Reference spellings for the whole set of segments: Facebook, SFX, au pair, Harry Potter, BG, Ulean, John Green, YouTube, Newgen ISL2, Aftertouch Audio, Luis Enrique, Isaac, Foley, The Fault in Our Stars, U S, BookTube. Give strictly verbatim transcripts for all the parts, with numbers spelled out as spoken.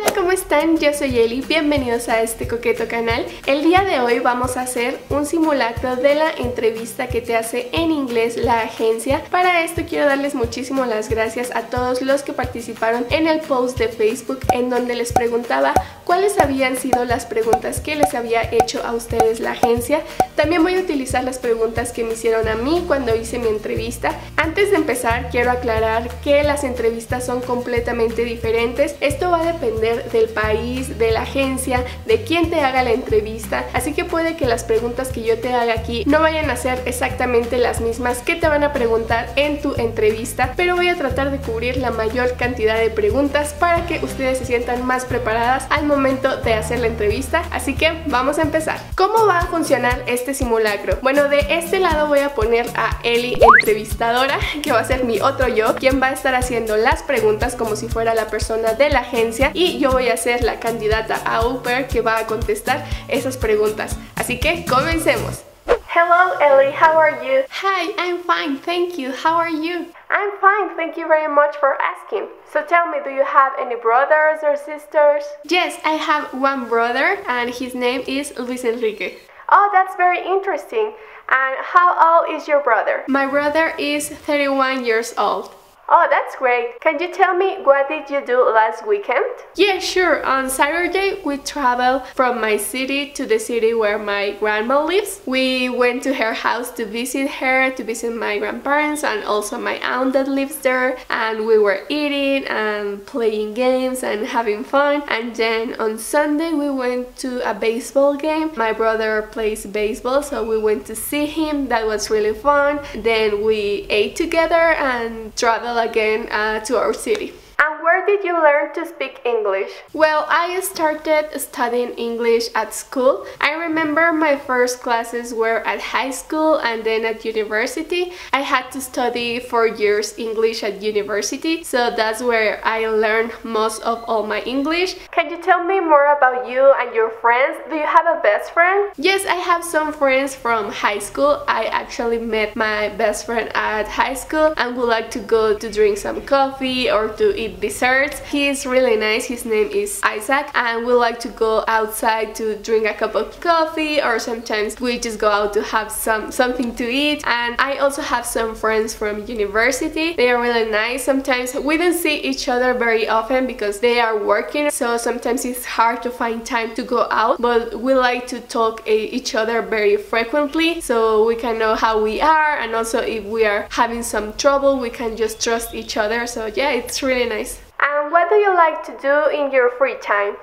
Hola, ¿cómo están? Yo soy Eli, bienvenidos a este coqueto canal. El día de hoy vamos a hacer un simulacro de la entrevista que te hace en inglés la agencia. Para esto quiero darles muchísimo las gracias a todos los que participaron en el post de Facebook en donde les preguntaba cuáles habían sido las preguntas que les había hecho a ustedes la agencia. También voy a utilizar las preguntas que me hicieron a mí cuando hice mi entrevista. Antes de empezar quiero aclarar que las entrevistas son completamente diferentes. Esto va a depender del país, de la agencia, de quién te haga la entrevista, así que puede que las preguntas que yo te haga aquí no vayan a ser exactamente las mismas que te van a preguntar en tu entrevista, pero voy a tratar de cubrir la mayor cantidad de preguntas para que ustedes se sientan más preparadas al momento de hacer la entrevista, así que vamos a empezar. ¿Cómo va a funcionar este simulacro? Bueno, de este lado voy a poner a Eli, entrevistadora, que va a ser mi otro yo, quien va a estar haciendo las preguntas como si fuera la persona de la agencia, y yo voy a ser la candidata a au pair que va a contestar esas preguntas. Así que comencemos. Hello Ellie, how are you? Hi, I'm fine, thank you. How are you? I'm fine, thank you very much for asking. So tell me, do you have any brothers or sisters? Yes, I have one brother and his name is Luis Enrique. Oh, that's very interesting. And how old is your brother? My brother is thirty-one years old. Oh, that's great. Can you tell me what did you do last weekend? Yeah, sure. On Saturday, we traveled from my city to the city where my grandma lives. We went to her house to visit her, to visit my grandparents and also my aunt that lives there. And we were eating and playing games and having fun. And then on Sunday, we went to a baseball game. My brother plays baseball, so we went to see him. That was really fun. Then we ate together and traveled again uh, to our city. And where did you learn to speak English? Well, I started studying English at school. I remember my first classes were at high school and then at university. I had to study four years English at university, so that's where I learned most of all my English. Can you tell me more about you and your friends? Do you have a best friend? Yes, I have some friends from high school. I actually met my best friend at high school and would like to go to drink some coffee or to eat desserts. He is really nice, his name is Isaac, and we like to go outside to drink a cup of coffee, or sometimes we just go out to have some something to eat. And I also have some friends from university. They are really nice. Sometimes we don't see each other very often because they are working, so sometimes it's hard to find time to go out, but we like to talk to each other very frequently so we can know how we are, and also if we are having some trouble we can just trust each other. So yeah, it's really nice. And what do you like to do in your free time?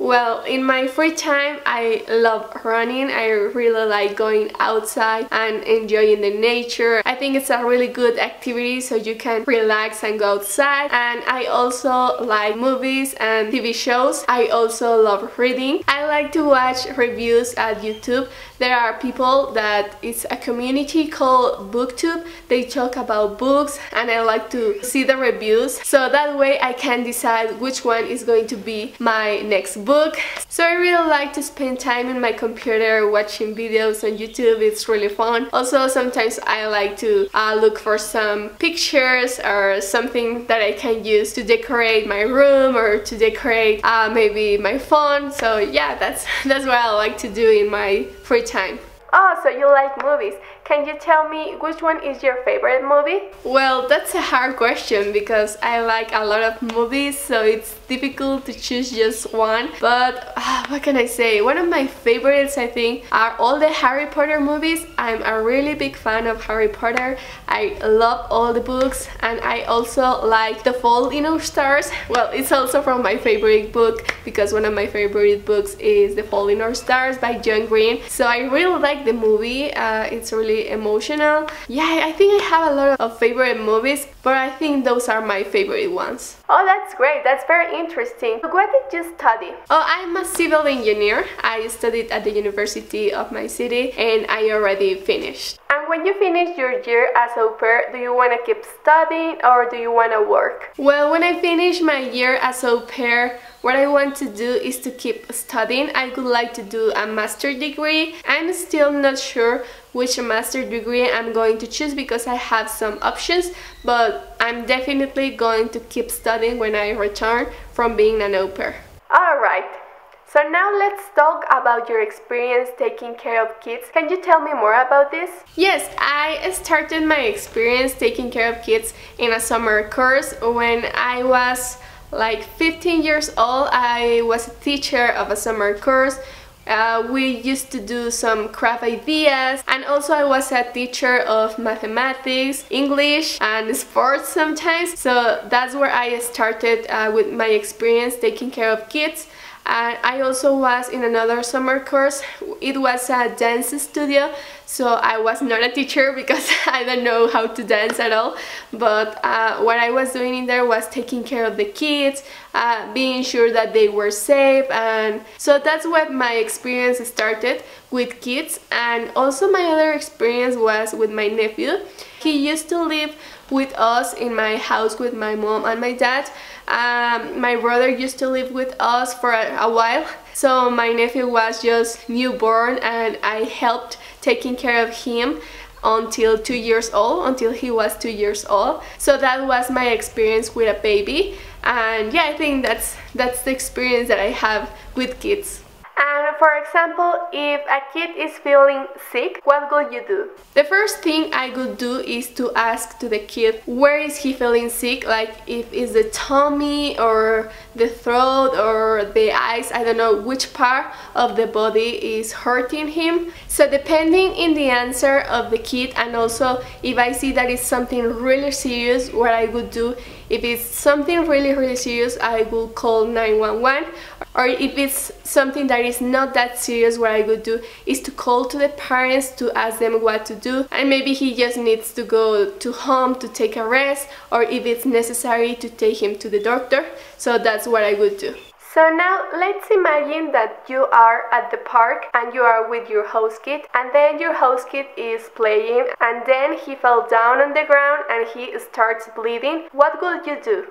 Well, in my free time I love running. I really like going outside and enjoying the nature. I think it's a really good activity so you can relax and go outside. And I also like movies and T V shows. I also love reading. I like to watch reviews at YouTube. There are people that it's a community called BookTube. They talk about books and I like to see the reviews so that way I can decide which one is going to be my next book. So I really like to spend time in my computer watching videos on YouTube. It's really fun. Also sometimes I like to uh, look for some pictures or something that I can use to decorate my room or to decorate uh, maybe my phone. So yeah, that's that's what I like to do in my free time. Oh, so you like movies. Can you tell me which one is your favorite movie? Well, that's a hard question because I like a lot of movies, so it's difficult to choose just one. But uh, what can I say? One of my favorites, I think, are all the Harry Potter movies. I'm a really big fan of Harry Potter. I love all the books, and I also like The Fault in Our Stars. Well, it's also from my favorite book because one of my favorite books is The Fault in Our Stars by John Green. So I really like the movie. Uh, it's really emotional. Yeah, I think I have a lot of favorite movies, but I think those are my favorite ones. Oh, that's great. That's very interesting. What did you study? Oh, I'm a civil engineer. I studied at the university of my city and I already finished. And when you finish your year as au pair, do you want to keep studying or do you want to work? Well, when I finish my year as au pair, what I want to do is to keep studying. I would like to do a master's degree. I'm still not sure which master's degree I'm going to choose because I have some options, but I'm definitely going to keep studying when I return from being an au pair. right. So now let's talk about your experience taking care of kids. Can you tell me more about this? Yes, I started my experience taking care of kids in a summer course when I was like fifteen years old. I was a teacher of a summer course. Uh, we used to do some craft ideas, and also I was a teacher of mathematics, English and sports sometimes. So that's where I started uh, with my experience taking care of kids. And I also was in another summer course. It was a dance studio, so I was not a teacher because I don't know how to dance at all, but uh, what I was doing in there was taking care of the kids, uh, being sure that they were safe, and so that's what my experience started with kids. And also my other experience was with my nephew. He used to live with us in my house with my mom and my dad. Um, my brother used to live with us for a, a while, so my nephew was just newborn and I helped taking care of him until two years old, until he was two years old. So that was my experience with a baby, and yeah, I think that's, that's the experience that I have with kids. And for example, if a kid is feeling sick, what would you do? The first thing I would do is to ask to the kid where is he feeling sick, like if it's the tummy or the throat or the eyes, I don't know which part of the body is hurting him. So depending in the answer of the kid, and also if I see that it's something really serious, what I would do, if it's something really really serious, I will call nine one one, or if it's something that is not that serious, what I would do is to call to the parents to ask them what to do, and maybe he just needs to go to home to take a rest, or if it's necessary to take him to the doctor. So that's what I would do. So now let's imagine that you are at the park and you are with your host kid, and then your host kid is playing and then he fell down on the ground and he starts bleeding. What would you do?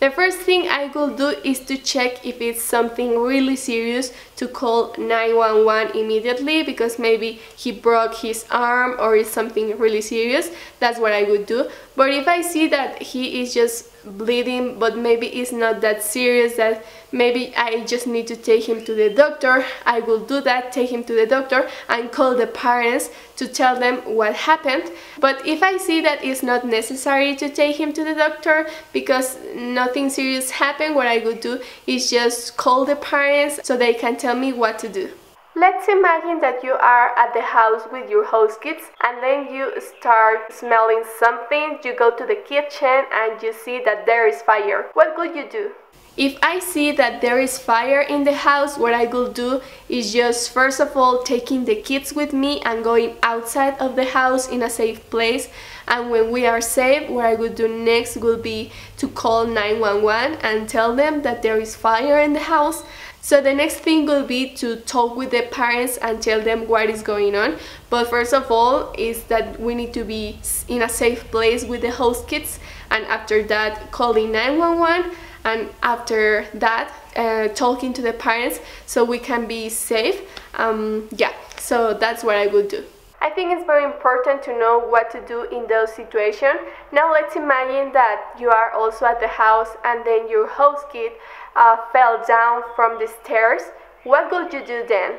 The first thing I will do is to check if it's something really serious, to call nine one one immediately, because maybe he broke his arm or it's something really serious. That's what I would do. But if I see that he is just bleeding, but maybe it's not that serious, that maybe I just need to take him to the doctor, I will do that, take him to the doctor and call the parents to tell them what happened. But if I see that it's not necessary to take him to the doctor because nothing serious happened, what I would do is just call the parents so they can tell me what to do. Let's imagine that you are at the house with your host kids and then you start smelling something, you go to the kitchen and you see that there is fire. What could you do? If I see that there is fire in the house, what I will do is just first of all taking the kids with me and going outside of the house in a safe place. And when we are safe, what I would do next would be to call nine one one and tell them that there is fire in the house. So the next thing will be to talk with the parents and tell them what is going on. But first of all is that we need to be in a safe place with the host kids, and after that calling nine one one, and after that uh, talking to the parents so we can be safe. Um, yeah, so that's what I would do. I think it's very important to know what to do in those situations. Now let's imagine that you are also at the house and then your host kid uh, fell down from the stairs. What would you do then?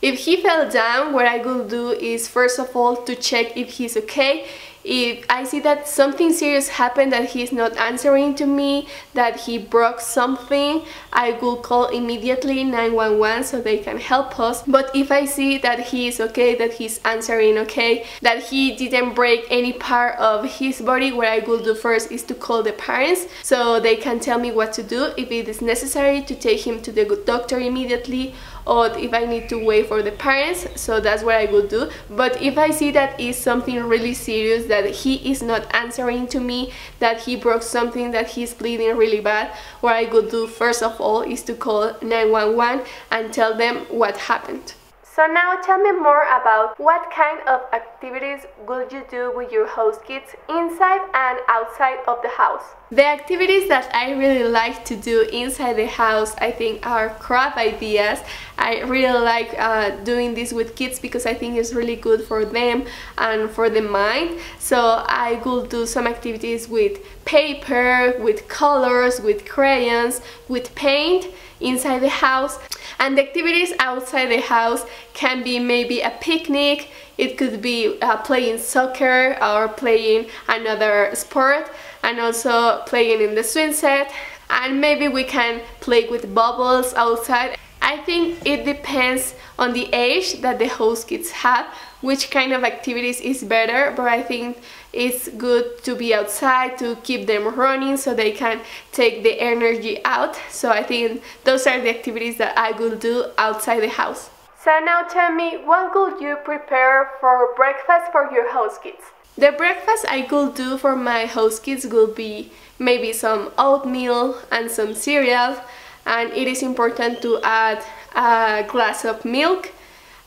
If he fell down, what I would do is first of all to check if he's okay. If I see that something serious happened, that he's not answering to me, that he broke something, I will call immediately nine one one so they can help us. But if I see that he is okay, that he's answering okay, that he didn't break any part of his body, what I will do first is to call the parents so they can tell me what to do, if it is necessary to take him to the doctor immediately, or if I need to wait for the parents. So that's what I will do. But if I see that is something really serious, that he is not answering to me, that he broke something, that he's bleeding really bad, what I would do first of all is to call nine one one and tell them what happened. So now tell me more about what kind of activities would you do with your host kids inside and outside of the house? The activities that I really like to do inside the house, I think, are craft ideas. I really like uh, doing this with kids because I think it's really good for them and for the mind. So I will do some activities with paper, with colors, with crayons, with paint inside the house. And the activities outside the house can be maybe a picnic, it could be uh, playing soccer or playing another sport, and also playing in the swing set, and maybe we can play with bubbles outside. I think it depends on the age that the host kids have, which kind of activities is better, but I think it's good to be outside, to keep them running so they can take the energy out. So I think those are the activities that I will do outside the house. So now tell me, what would you prepare for breakfast for your host kids? The breakfast I could do for my host kids would be maybe some oatmeal and some cereal, and it is important to add a glass of milk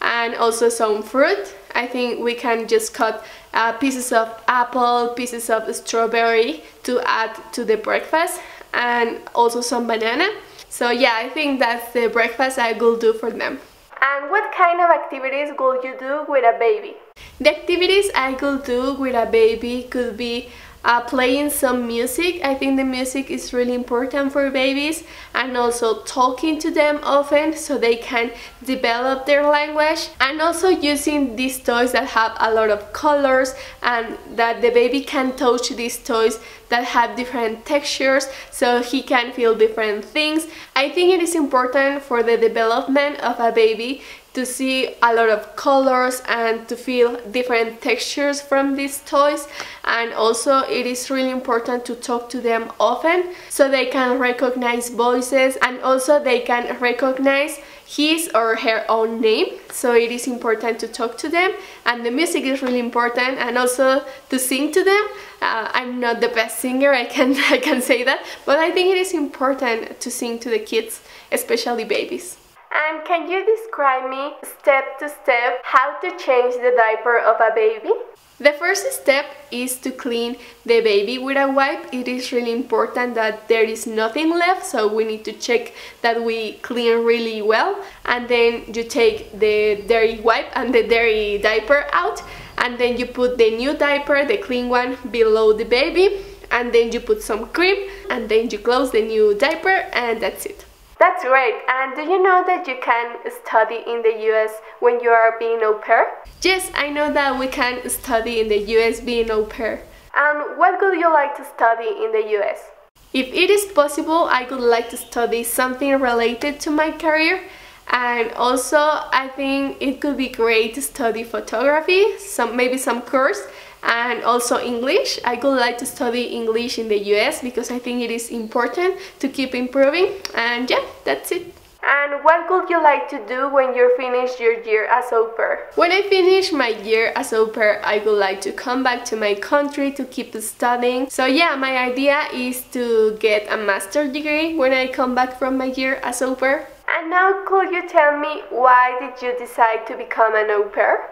and also some fruit. I think we can just cut uh, pieces of apple, pieces of strawberry to add to the breakfast, and also some banana. So yeah, I think that's the breakfast I will do for them. And what kind of activities would you do with a baby? The activities I could do with a baby could be uh, playing some music. I think the music is really important for babies, and also talking to them often so they can develop their language, and also using these toys that have a lot of colors and that the baby can touch these toys that have different textures so he can feel different things. I think it is important for the development of a baby to see a lot of colors and to feel different textures from these toys, and also it is really important to talk to them often so they can recognize voices, and also they can recognize his or her own name. So it is important to talk to them, and the music is really important, and also to sing to them. Uh, I'm not the best singer, I can, I can say that, but I think it is important to sing to the kids, especially babies. And can you describe me step to step how to change the diaper of a baby? The first step is to clean the baby with a wipe. It is really important that there is nothing left, so we need to check that we clean really well. And then you take the dirty wipe and the dirty diaper out, and then you put the new diaper, the clean one, below the baby, and then you put some cream, and then you close the new diaper, and that's it. That's great. And do you know that you can study in the U S when you are being au pair? Yes, I know that we can study in the U S being au pair. And what would you like to study in the U S? If it is possible, I would like to study something related to my career. And also, I think it could be great to study photography, some maybe some course, and also English. I would like to study English in the U S because I think it is important to keep improving. And yeah, that's it. And what would you like to do when you finish your year as au pair? When I finish my year as au pair, I would like to come back to my country to keep studying. So yeah, my idea is to get a master's degree when I come back from my year as au pair. And now could you tell me why did you decide to become an au pair?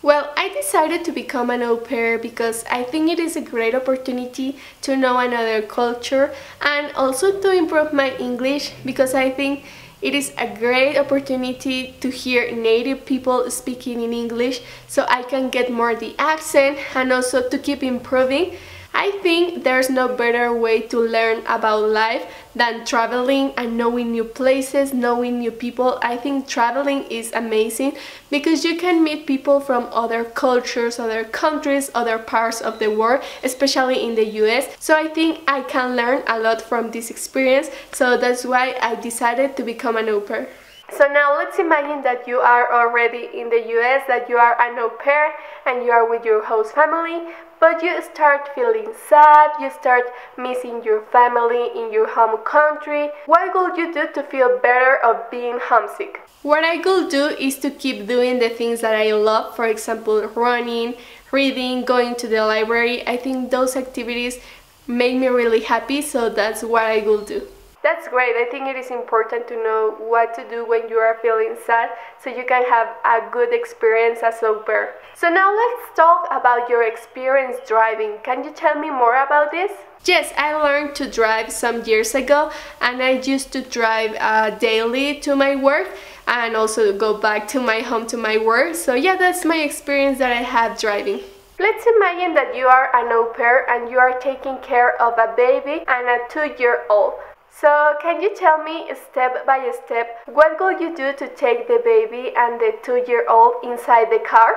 Well, I decided to become an au pair because I think it is a great opportunity to know another culture, and also to improve my English, because I think it is a great opportunity to hear native people speaking in English so I can get more the accent, and also to keep improving. I think there's no better way to learn about life than traveling and knowing new places, knowing new people. I think traveling is amazing because you can meet people from other cultures, other countries, other parts of the world, especially in the U S. So I think I can learn a lot from this experience, so that's why I decided to become an au pair. So now let's imagine that you are already in the U S, that you are an au pair and you are with your host family, but you start feeling sad, you start missing your family in your home country. What would you do to feel better of being homesick? What I could do is to keep doing the things that I love, for example, running, reading, going to the library. I think those activities make me really happy, so that's what I will do. That's great. I think it is important to know what to do when you are feeling sad so you can have a good experience as au pair. So now let's talk about your experience driving. Can you tell me more about this? Yes, I learned to drive some years ago and I used to drive uh, daily to my work and also go back to my home to my work. So yeah, that's my experience that I have driving. Let's imagine that you are an au pair and you are taking care of a baby and a two-year-old. So can you tell me step by step what will you do to take the baby and the two-year-old inside the car?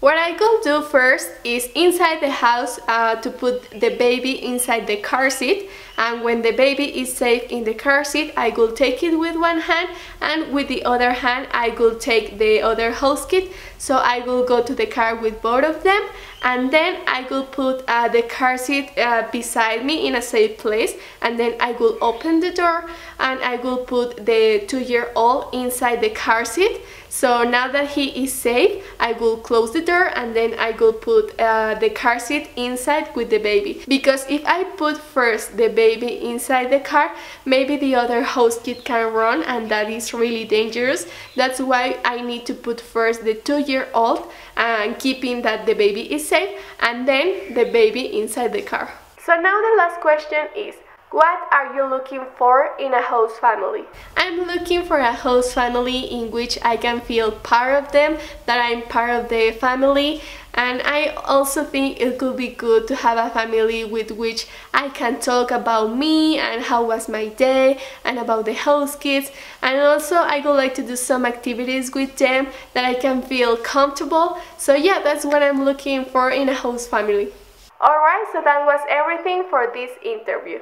What I will do first is inside the house uh, to put the baby inside the car seat, and when the baby is safe in the car seat I will take it with one hand and with the other hand I will take the other house kit. So I will go to the car with both of them and then I will put uh, the car seat uh, beside me in a safe place, and then I will open the door and I will put the two-year-old inside the car seat. So now that he is safe, I will close the door and then I will put uh, the car seat inside with the baby. Because if I put first the baby inside the car, maybe the other house kid can run and that is really dangerous. That's why I need to put first the two-year-old and keeping that the baby is safe, and then the baby inside the car. So now the last question is, what are you looking for in a host family? I'm looking for a host family in which I can feel part of them, that I'm part of the family, and I also think it could be good to have a family with which I can talk about me and how was my day and about the host kids, and also I would like to do some activities with them that I can feel comfortable. So yeah, that's what I'm looking for in a host family. Alright, so that was everything for this interview.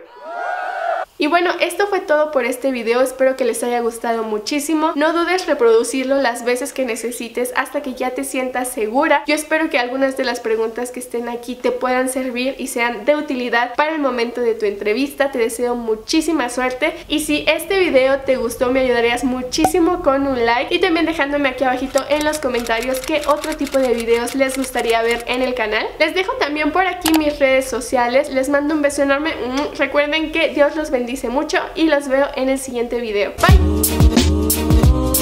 Y bueno, esto fue todo por este video, espero que les haya gustado muchísimo. No dudes reproducirlo las veces que necesites hasta que ya te sientas segura. Yo espero que algunas de las preguntas que estén aquí te puedan servir y sean de utilidad para el momento de tu entrevista. Te deseo muchísima suerte y si este video te gustó me ayudarías muchísimo con un like y también dejándome aquí abajito en los comentarios qué otro tipo de videos les gustaría ver en el canal. Les dejo también por aquí mis redes sociales, les mando un beso enorme, recuerden que Dios los bendiga. Dice mucho y los veo en el siguiente video. Bye.